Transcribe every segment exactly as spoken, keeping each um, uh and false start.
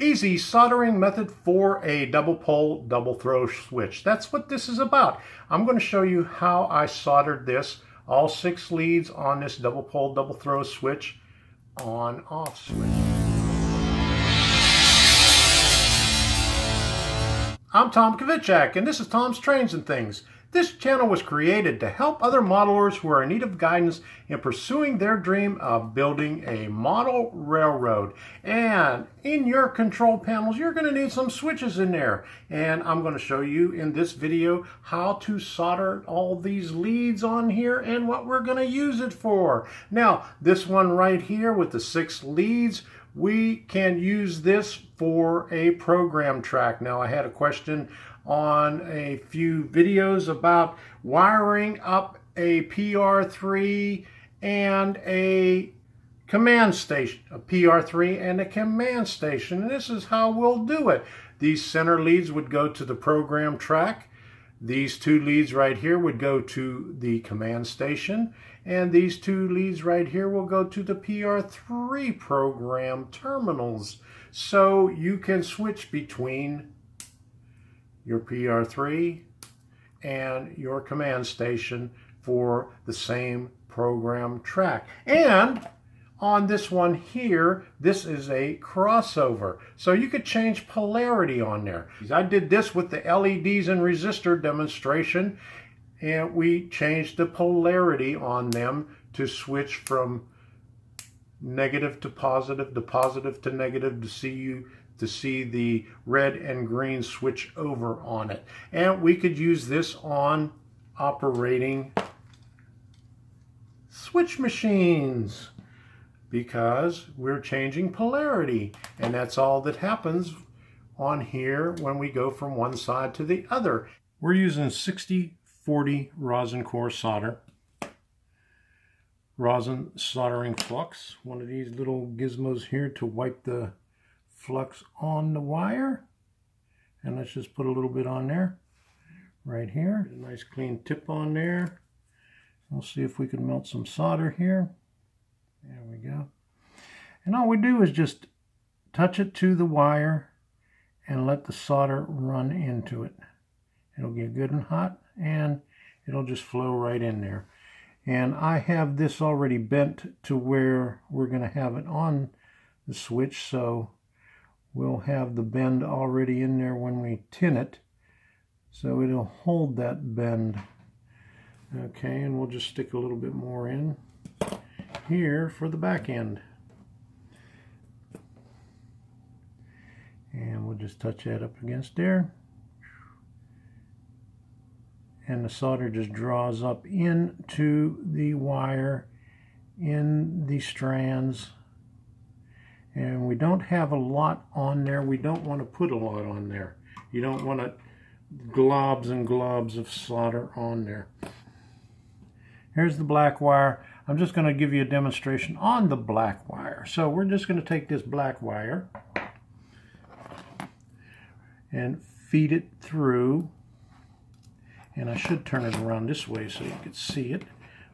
Easy soldering method for a double pole, double throw switch. That's what this is about. I'm going to show you how I soldered this, all six leads on this double pole, double throw switch, on off switch. I'm Tom Kovitchak, and this is Tom's Trains and Things. This channel was created to help other modelers who are in need of guidance in pursuing their dream of building a model railroad. And in your control panels, you're going to need some switches in there. And I'm going to show you in this video how to solder all these leads on here and what we're going to use it for. Now, this one right here with the six leads, we can use this for a program track. Now, I had a question on a few videos about wiring up a P R three and a command station, a P R three and a command station, and this is how we'll do it. These center leads would go to the program track, these two leads right here would go to the command station, and these two leads right here will go to the P R three program terminals. So you can switch between your P R three and your command station for the same program track. And on this one here, this is a crossover. So you could change polarity on there. I did this with the L E Ds and resistor demonstration, and we changed the polarity on them to switch from negative to positive, to positive to negative, to see you to see the red and green switch over on it. And we could use this on operating switch machines because we're changing polarity, and that's all that happens on here when we go from one side to the other. We're using sixty forty rosin core solder, rosin soldering flux, one of these little gizmos here to wipe the flux on the wire, and let's just put a little bit on there right here. A nice clean tip on there. We'll see if we can melt some solder here. There we go. And all we do is just touch it to the wire and let the solder run into it. It'll get good and hot and it'll just flow right in there. And I have this already bent to where we're going to have it on the switch, so we'll have the bend already in there when we tin it, so it'll hold that bend. Okay, and we'll just stick a little bit more in here for the back end. And we'll just touch that up against there. And the solder just draws up into the wire, in the strands. And we don't have a lot on there. We don't want to put a lot on there. You don't want to globs and globs of solder on there. Here's the black wire. I'm just going to give you a demonstration on the black wire. So we're just going to take this black wire and feed it through. And I should turn it around this way so you can see it.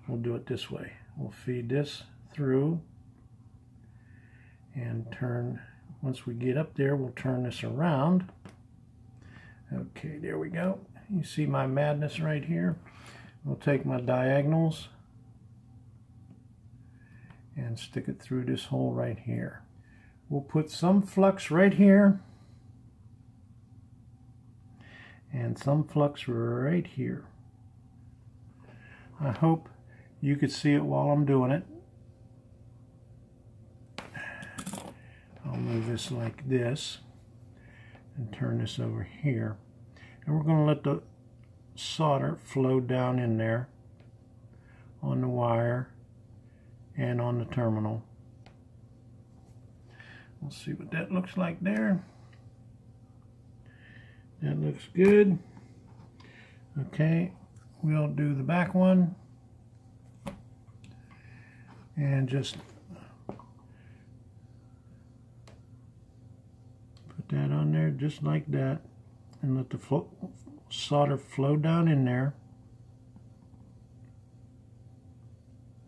We'll do it this way. We'll feed this through. And turn, once we get up there, we'll turn this around. Okay, there we go. You see my madness right here? We'll take my diagonals and stick it through this hole right here. We'll put some flux right here and some flux right here. I hope you could see it while I'm doing it. I'll move this like this and turn this over here, and we're going to let the solder flow down in there on the wire and on the terminal. We'll see what that looks like there. That looks good. Okay, we'll do the back one and just that on there just like that, and let the flo solder flow down in there.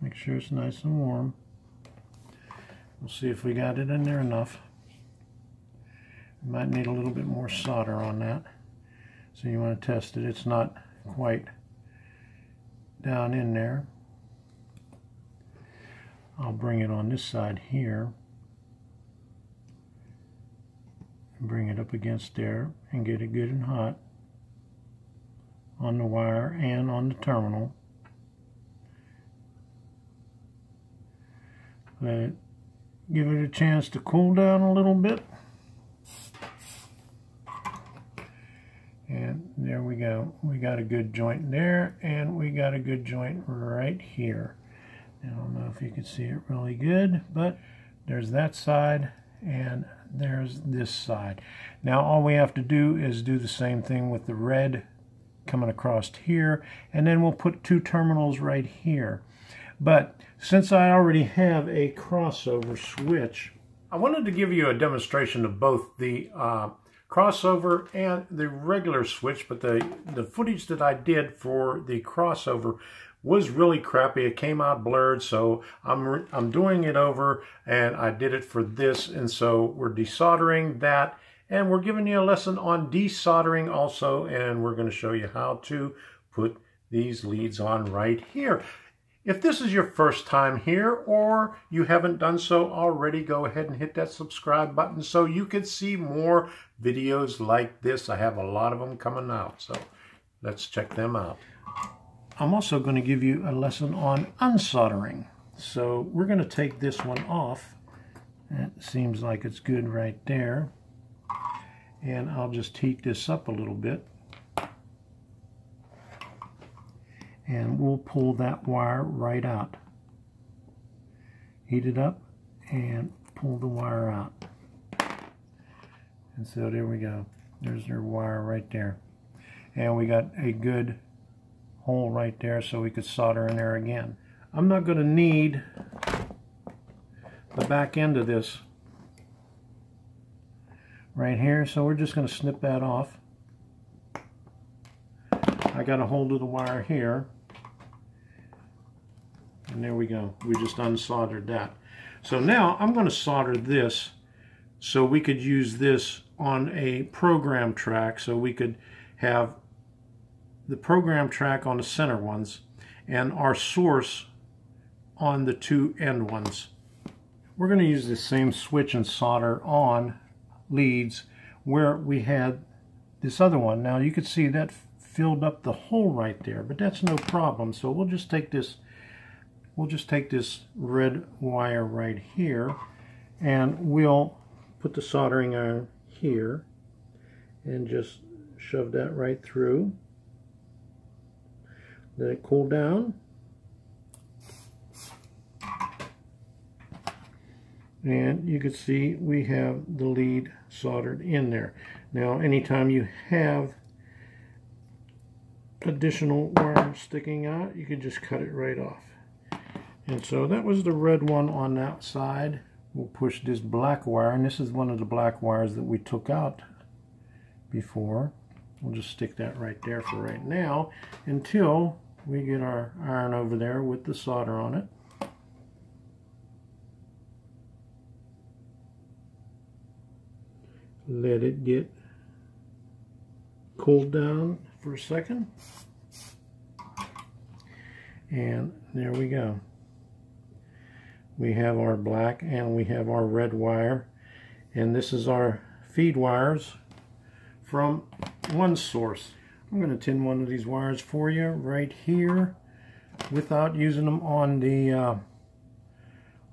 Make sure it's nice and warm. We'll see if we got it in there enough. You might need a little bit more solder on that. So you want to test it. It's not quite down in there. I'll bring it on this side here. Bring it up against there and get it good and hot on the wire and on the terminal. Let it, give it a chance to cool down a little bit. And there we go. We got a good joint there, and we got a good joint right here. I don't know if you can see it really good, but there's that side and there's this side. Now all we have to do is do the same thing with the red coming across here, and then we'll put two terminals right here. But since I already have a crossover switch, I wanted to give you a demonstration of both the uh, crossover and the regular switch, but the, the footage that I did for the crossover was really crappy. It came out blurred, so I'm, I'm doing it over, and I did it for this, and so we're desoldering that, and we're giving you a lesson on desoldering also, and we're going to show you how to put these leads on right here. If this is your first time here or you haven't done so already, go ahead and hit that subscribe button so you can see more videos like this. I have a lot of them coming out, so let's check them out. I'm also going to give you a lesson on unsoldering. So we're going to take this one off. That seems like it's good right there. And I'll just heat this up a little bit. And we'll pull that wire right out. Heat it up and pull the wire out. And so there we go. There's your wire right there. And we got a good hole right there so we could solder in there again. I'm not going to need the back end of this right here, so we're just going to snip that off. I got a hold of the wire here, and there we go. We just unsoldered that. So now I'm going to solder this so we could use this on a program track, so we could have the program track on the center ones and our source on the two end ones. We're going to use the same switch and solder on leads where we had this other one. Now you can see that filled up the hole right there, but that's no problem. So we'll just take this we'll just take this red wire right here, and we'll put the soldering iron here and just shove that right through. Let it cool down, and you can see we have the lead soldered in there. Now anytime you have additional wire sticking out, you can just cut it right off. And so that was the red one on that side. We'll push this black wire, and this is one of the black wires that we took out before. We'll just stick that right there for right now until we get our iron over there with the solder on it. Let it get cooled down for a second, and there we go. We have our black and we have our red wire, and this is our feed wires from one source. I'm going to tin one of these wires for you right here without using them on the uh,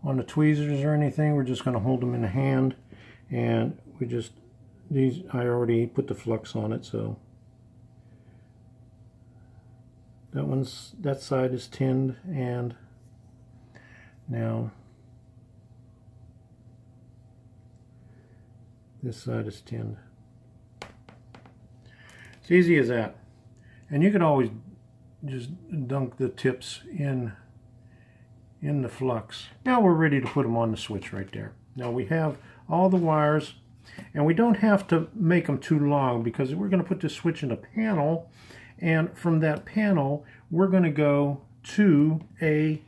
on the tweezers or anything. We're just going to hold them in the hand, and we just these I already put the flux on it, so That one's that side is tinned, and now this side is tinned. It's easy as that. And you can always just dunk the tips in in the flux. Now we're ready to put them on the switch right there. Now we have all the wires, and we don't have to make them too long because we're going to put this switch in a panel. And from that panel, we're going to go to a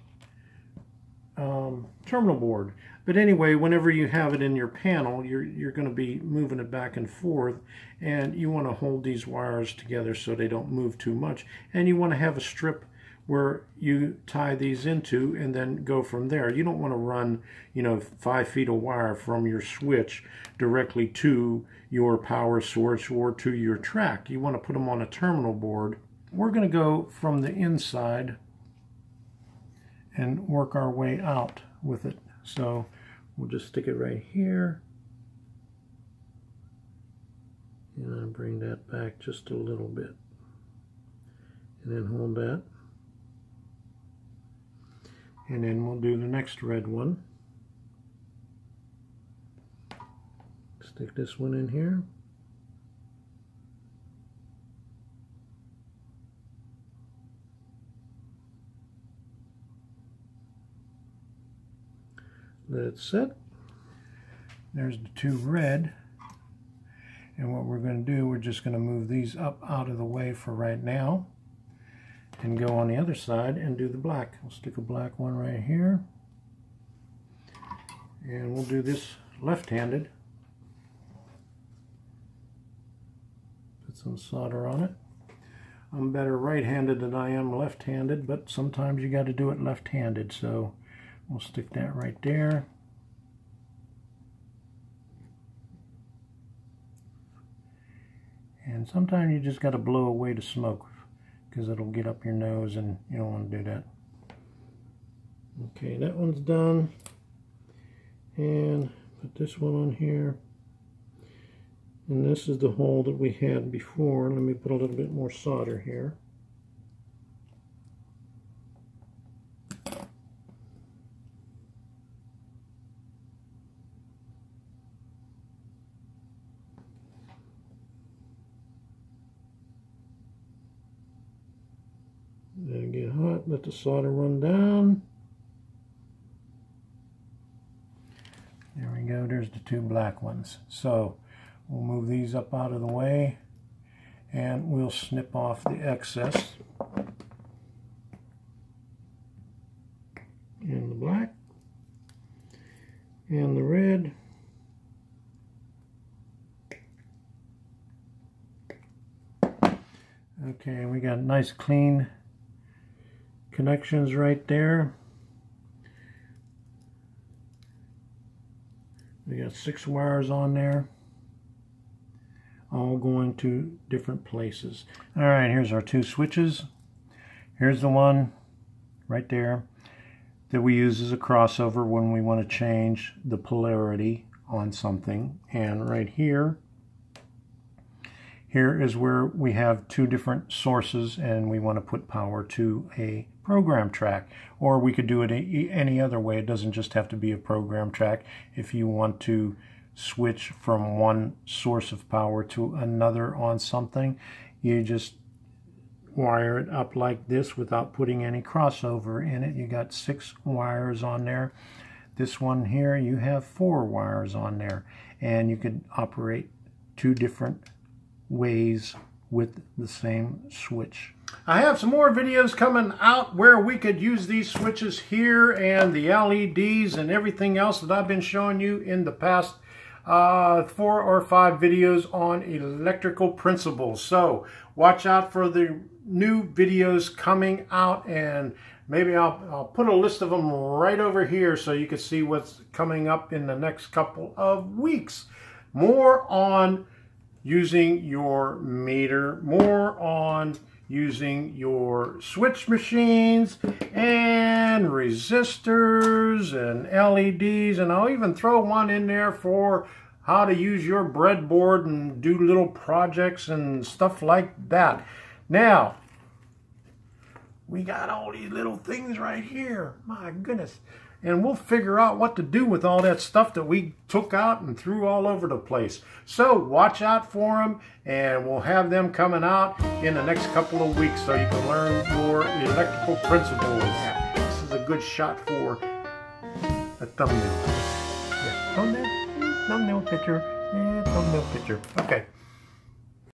um, terminal board. But anyway, whenever you have it in your panel, you're, you're going to be moving it back and forth, and you want to hold these wires together so they don't move too much. And you want to have a strip where you tie these into and then go from there. You don't want to run, you know, five feet of wire from your switch directly to your power source or to your track. You want to put them on a terminal board. We're going to go from the inside and work our way out with it. So we'll just stick it right here. And I'll bring that back just a little bit. And then hold that. And then we'll do the next red one. Stick this one in here. Let it sit. There's the two red. And what we're going to do, we're just going to move these up out of the way for right now and go on the other side and do the black. We'll stick a black one right here. And we'll do this left-handed. Put some solder on it. I'm better right-handed than I am left-handed, but sometimes you got to do it left-handed, so we'll stick that right there. And sometimes you just got to blow away the smoke because it'll get up your nose and you don't want to do that. Okay, that one's done. And put this one on here. And this is the hole that we had before. Let me put a little bit more solder here. Get hot, let the solder run down. There we go, there's the two black ones. So we'll move these up out of the way and we'll snip off the excess and the black and the red. Okay, we got nice clean connections right there. We got six wires on there, all going to different places. All right, here's our two switches. Here's the one right there that we use as a crossover when we want to change the polarity on something. And right here, here is where we have two different sources and we want to put power to a program track. Or we could do it any other way. It doesn't just have to be a program track. If you want to switch from one source of power to another on something, you just wire it up like this without putting any crossover in it. You got six wires on there. This one here, you have four wires on there. And you could operate two different ways with the same switch. I have some more videos coming out where we could use these switches here and the L E Ds and everything else that I've been showing you in the past uh, four or five videos on electrical principles. So watch out for the new videos coming out, and maybe I'll, I'll put a list of them right over here so you can see what's coming up in the next couple of weeks. More on using your meter, more on using your switch machines and resistors and L E Ds, and I'll even throw one in there for how to use your breadboard and do little projects and stuff like that. Now, we got all these little things right here, my goodness. And we'll figure out what to do with all that stuff that we took out and threw all over the place. So watch out for them, and we'll have them coming out in the next couple of weeks so you can learn more electrical principles. This is a good shot for a thumbnail. Yeah, thumbnail? Thumbnail picture. Yeah, thumbnail picture. Okay.